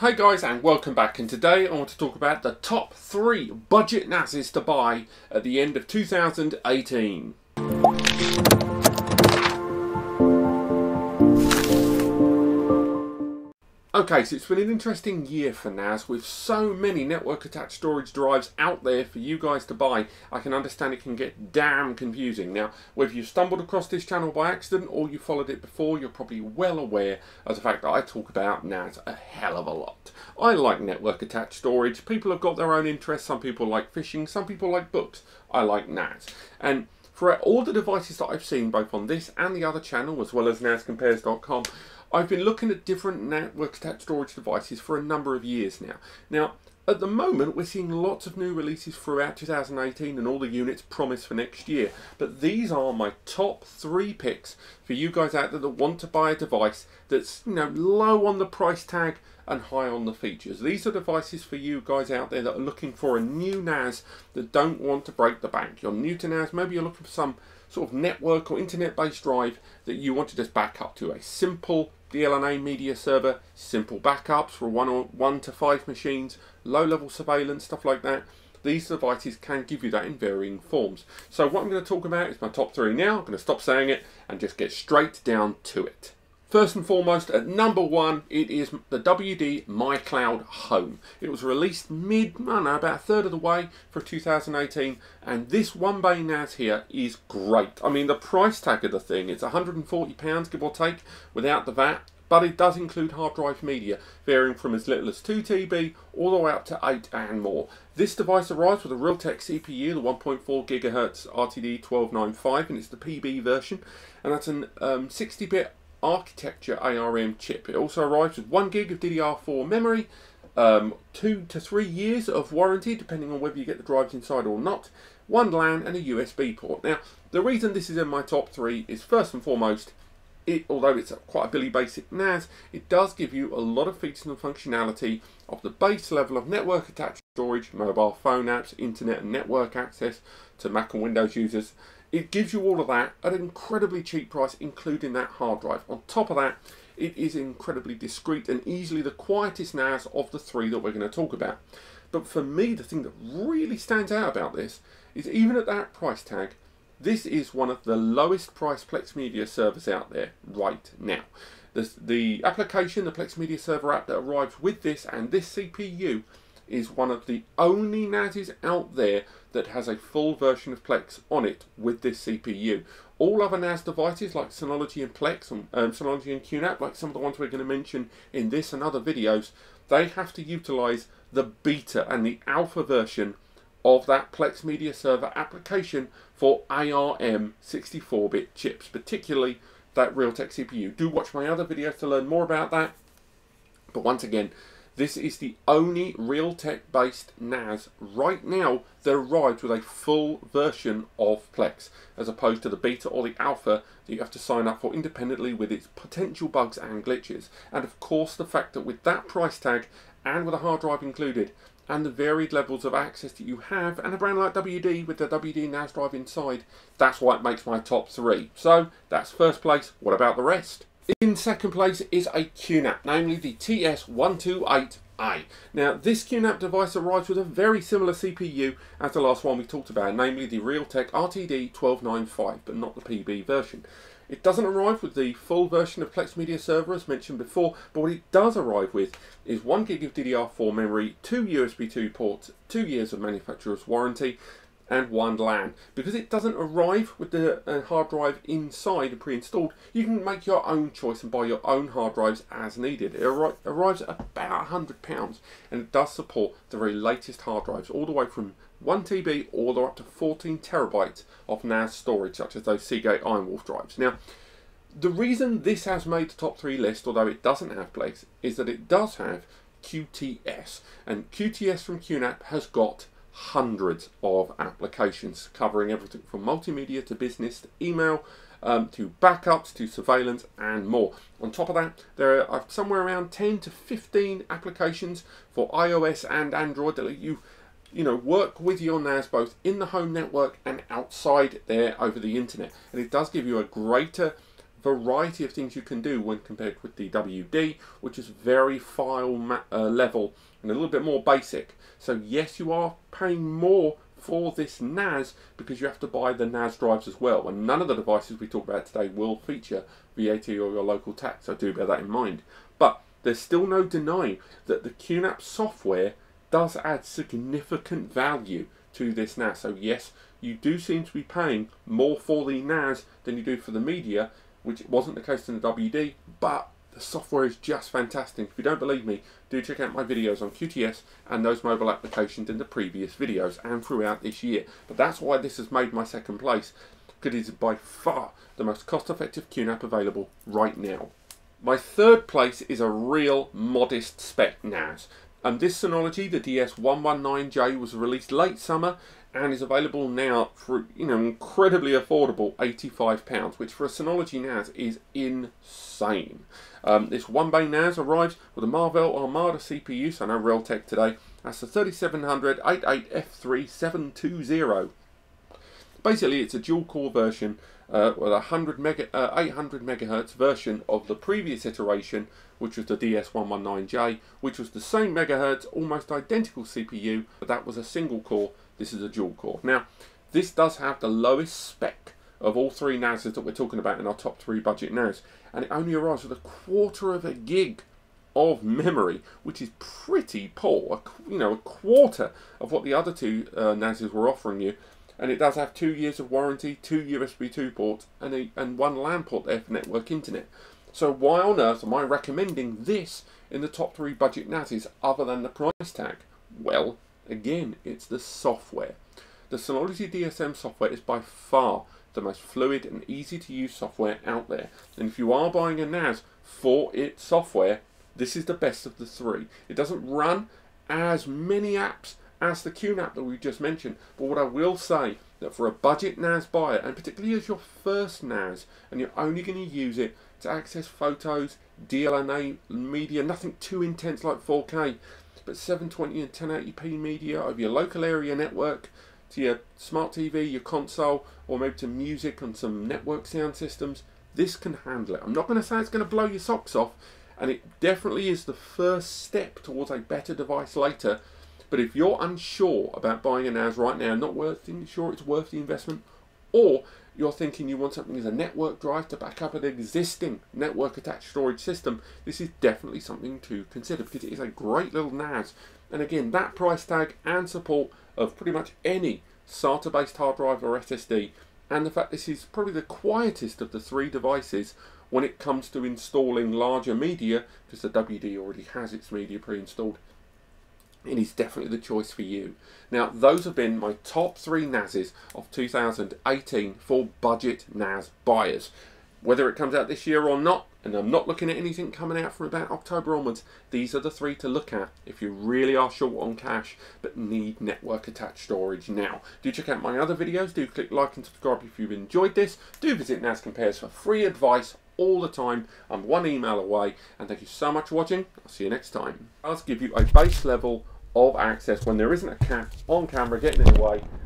Hey guys, and welcome back, and today I want to talk about the top 3 budget NASes to buy at the end of 2018. Okay, so it's been an interesting year for NAS with so many network attached storage drives out there for you guys to buy. I can understand it can get damn confusing. Now, whether you stumbled across this channel by accident or you followed it before, you're probably well aware of the fact that I talk about NAS a hell of a lot. I like network attached storage. People have got their own interests. Some people like fishing, some people like books. I like NAS. And for all the devices that I've seen, both on this and the other channel, as well as NASCompares.com, I've been looking at different network attached storage devices for a number of years now. Now, at the moment, we're seeing lots of new releases throughout 2018 and all the units promised for next year. But these are my top 3 picks for you guys out there that want to buy a device that's, you know, low on the price tag and high on the features. These are devices for you guys out there that are looking for a new NAS that don't want to break the bank. You're new to NAS, maybe you're looking for some sort of network or internet-based drive that you want to just back up to. A simple DLNA media server, simple backups for one to five machines, low-level surveillance, stuff like that. These devices can give you that in varying forms. So what I'm going to talk about is my top 3 now. I'm going to stop saying it and just get straight down to it. First and foremost, at number 1, it is the WD My Cloud Home. It was released about a third of the way for 2018, and this one bay NAS here is great. I mean, the price tag of the thing, it's £140, give or take, without the VAT, but it does include hard drive media, varying from as little as 2 TB all the way up to 8 and more. This device arrives with a Realtek CPU, the 1.4 GHz RTD 1295, and it's the PB version, and that's an 60-bit architecture ARM chip. It also arrives with 1 GB of DDR4 memory, 2 to 3 years of warranty depending on whether you get the drives inside or not, 1 LAN and a USB port. Now, the reason this is in my top 3 is, first and foremost, although it's quite a Billy Basic NAS, it does give you a lot of features and functionality of the base level of network attached storage, mobile phone apps, internet and network access to Mac and Windows users. It gives you all of that at an incredibly cheap price, including that hard drive. On top of that, it is incredibly discreet and easily the quietest NAS of the 3 that we're going to talk about. But for me, the thing that really stands out about this is, even at that price tag, this is one of the lowest priced Plex Media servers out there right now. The application, the Plex Media Server app that arrives with this and this CPU, is one of the only NASes out there that has a full version of Plex on it with this CPU. All other NAS devices like Synology and Plex, and Synology and QNAP, like some of the ones we're going to mention in this and other videos, they have to utilize the beta and the alpha version of that Plex Media Server application for ARM 64-bit chips, particularly that Realtek CPU. Do watch my other videos to learn more about that. But once again, this is the only Realtek-based NAS right now that arrives with a full version of Plex, as opposed to the beta or the alpha that you have to sign up for independently with its potential bugs and glitches. And of course, the fact that with that price tag and with a hard drive included, and the varied levels of access that you have, and a brand like WD with the WD NAS drive inside, that's why it makes my top 3. So that's first place. What about the rest? In second place is a QNAP, namely the TS-128A. Now, this QNAP device arrives with a very similar CPU as the last one we talked about, namely the Realtek RTD 1295, but not the PB version. It doesn't arrive with the full version of Plex Media Server, as mentioned before, but what it does arrive with is 1 GB of DDR4 memory, 2 USB 2 ports, 2 years of manufacturer's warranty, and 1 LAN. Because it doesn't arrive with the hard drive inside and pre-installed, you can make your own choice and buy your own hard drives as needed. It arrives at about £100, and it does support the very latest hard drives, all the way from 1 TB all the way up to 14 TB of NAS storage, such as those Seagate IronWolf drives. Now, the reason this has made the top 3 list, although it doesn't have Plex, is that it does have QTS, and QTS from QNAP has got hundreds of applications covering everything from multimedia to business to email to backups to surveillance and more. On top of that, there are somewhere around 10 to 15 applications for iOS and Android that let you work with your NAS both in the home network and outside there over the internet. And it does give you a greater variety of things you can do when compared with the WD, which is very file level and a little bit more basic. So yes, you are paying more for this NAS because you have to buy the NAS drives as well, and none of the devices we talk about today will feature VAT or your local tax, so do bear that in mind. But there's still no denying that the QNAP software does add significant value to this NAS. So yes, you do seem to be paying more for the NAS than you do for the media, which wasn't the case in the WD, but the software is just fantastic. If you don't believe me, do check out my videos on QTS and those mobile applications in the previous videos and throughout this year. But that's why this has made my second place, because it is by far the most cost-effective QNAP available right now. My third place is a real modest spec NAS. And this Synology, the DS119J, was released late summer and is available now for, you know, incredibly affordable £85, which for a Synology NAS is insane. This one bay NAS arrives with a Marvell Armada CPU, so no Realtek today. That's the 370088F3720. Basically, it's a dual-core version, well, 800 megahertz version of the previous iteration, which was the DS119J, which was the same megahertz, almost identical CPU, but that was a single core. This is a dual core. Now, this does have the lowest spec of all three NASs that we're talking about in our top three budget NAS, and it only arrives with 1/4 gig of memory, which is pretty poor. You know, 1/4 of what the other two NASs were offering you. And it does have 2 years of warranty, 2 USB 2 ports, and one LAN port there for network internet. So why on earth am I recommending this in the top three budget NASs other than the price tag? Well, again, it's the software. The Synology DSM software is by far the most fluid and easy to use software out there. And if you are buying a NAS for its software, this is the best of the three. It doesn't run as many apps as the QNAP that we just mentioned, but what I will say that for a budget NAS buyer, and particularly as your first NAS, and you're only going to use it to access photos, DLNA media, nothing too intense like 4K, but 720 and 1080p media over your local area network, to your smart TV, your console, or maybe to music and some network sound systems, this can handle it. I'm not going to say it's going to blow your socks off, and it definitely is the first step towards a better device later. But if you're unsure about buying a NAS right now, not sure it's worth the investment, or you're thinking you want something as a network drive to back up an existing network attached storage system, this is definitely something to consider, because it is a great little NAS. And again, that price tag and support of pretty much any SATA based hard drive or SSD, and the fact this is probably the quietest of the three devices when it comes to installing larger media, because the WD already has its media pre-installed, it is definitely the choice for you. Now, those have been my top three NASs of 2018 for budget NAS buyers. Whether it comes out this year or not, and I'm not looking at anything coming out from about October onwards, these are the three to look at if you really are short on cash but need network attached storage now. Do check out my other videos, do click like and subscribe if you've enjoyed this, do visit NASCompares for free advice all the time. I'm one email away, and thank you so much for watching. I'll see you next time. I'll give you a base level of access when there isn't a cat on camera getting in the way.